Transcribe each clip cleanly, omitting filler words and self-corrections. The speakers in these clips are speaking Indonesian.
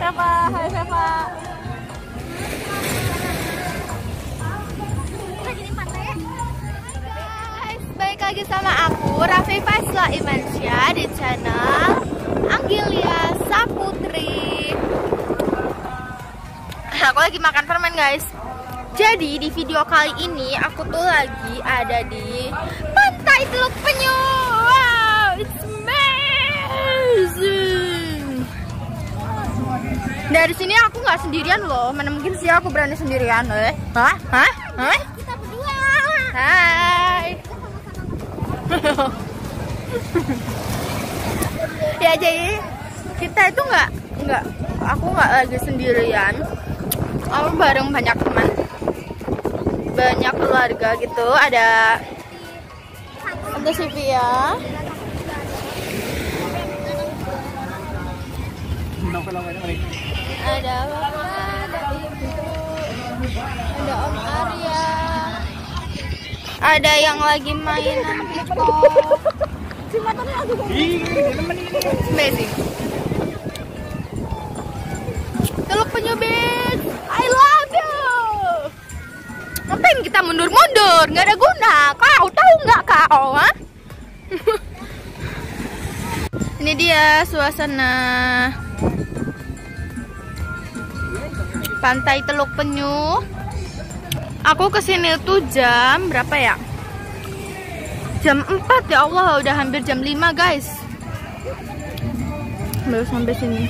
Seva, hai Seva. Baik lagi sama aku, Rafi Pasla Imancia di channel Anggilia Saputri. Aku lagi makan permen guys. Jadi di video kali ini aku tuh lagi ada di pantai Teluk Penyu. Wow, it's amazing. Dari sini aku nggak sendirian loh. Mana mungkin sih aku berani sendirian loh. Hah? Hah? Hah? Kita berdua. Hai. Ya jadi kita itu aku nggak lagi sendirian. Aku bareng banyak teman, banyak keluarga gitu. Ada Agus CV ya. Ada Matan, ada Ibu, ada Om Arya. Ada yang lagi mainan kok. Si Matan lagi amazing. Teluk Penyu beach, I love you. Ngapain kita mundur-mundur? Nggak ada guna. Kau tahu nggak kau? Ha? Ini dia suasana pantai Teluk Penyu. Aku kesini tuh jam berapa ya? Jam 4 ya Allah, udah hampir jam 5 guys. Baru sampai sini.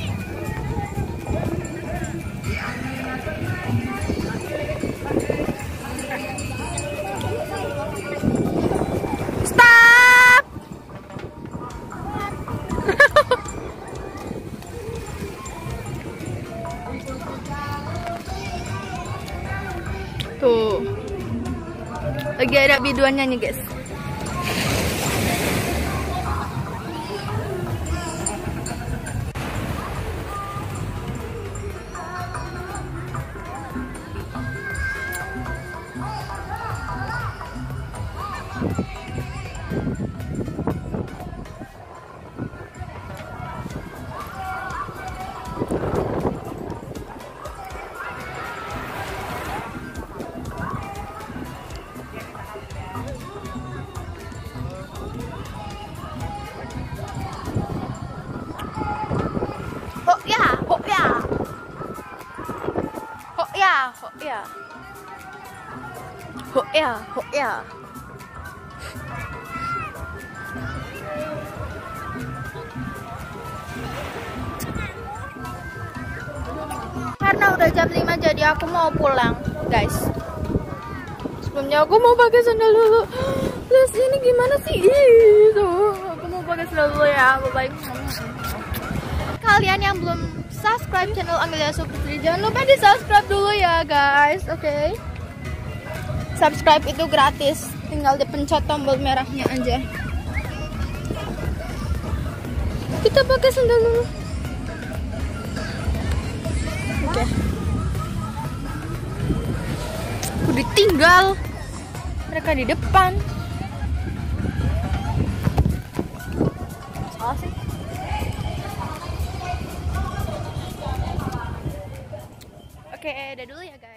Tuh, lagi ada biduannya nih guys. Ho ya. Karena udah jam 5 jadi aku mau pulang, guys. Sebelumnya aku mau pakai sandal dulu. Terus ini gimana sih? Aku mau pakai sandal dulu ya. Bye-bye. Kalian yang belum subscribe channel Anggilia Saputri, jangan lupa di-subscribe dulu ya, guys. Oke. Okay? Subscribe itu gratis, tinggal dipencet tombol merahnya aja. Kita pakai sandal dulu. Oke. Aku ditinggal. Mereka di depan. Salah sih. Oke, udah dulu ya guys.